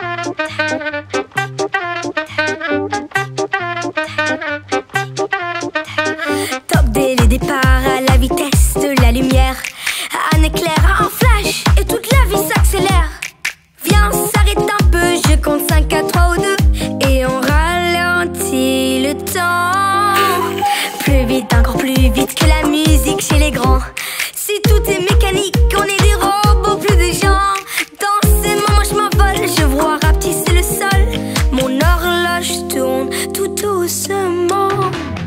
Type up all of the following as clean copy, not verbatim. Top dès le départ, à la vitesse de la lumière, un éclair, un flash, et toute la vie s'accélère. Viens, s'arrête un peu, je compte 5 à 3 ou 2, et on ralentit le temps. Plus vite, encore plus vite que la musique chez les grands. Si tout est mécanique, on est des robots, plus des gens. Dans ces moments je m'envole, je vois rapetisser le sol. Mon horloge tourne tout doucement.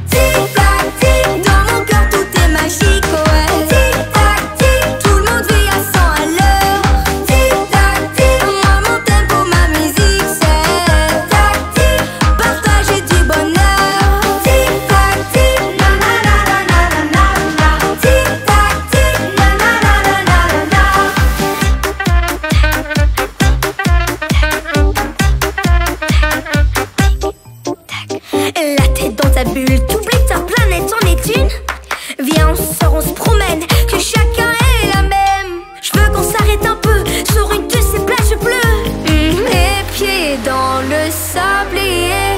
Tic-tac, tic, dans mon cœur tout est magique, ouais. Tic-tac, tic, tout le monde vit à 100 à l'heure. Tic-tac, tic, moi mon tempo, ma musique c'est tic-tac, tic, partager du bonheur. Tic-tac, tic, na na na na na na na. Tic-tac, tic, na na na na na na. La tête dans ta bulle, t'oublies ta planète, on est une. Viens, on sort, on se promène, que chacun est la même. Je veux qu'on s'arrête un peu sur une de ces plages bleues. Mes pieds dans le sablier.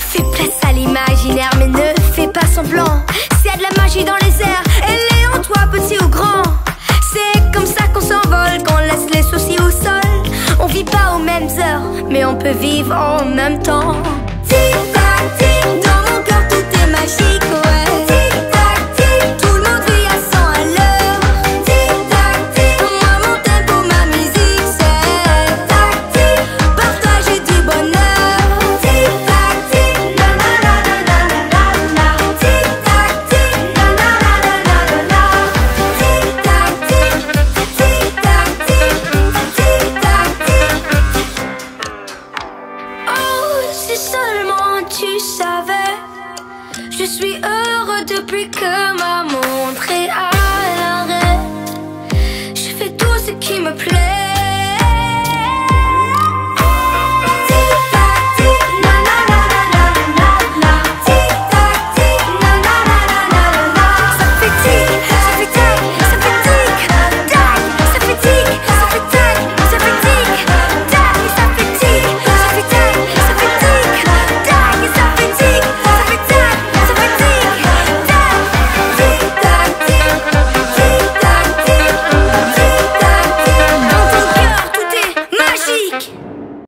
Fais place à l'imaginaire, mais ne fais pas semblant. S'il y a de la magie dans les airs, elle est en toi, petit ou grand. C'est comme ça qu'on s'envole, qu'on laisse les soucis au sol. On vit pas aux mêmes heures, mais on peut vivre en même temps.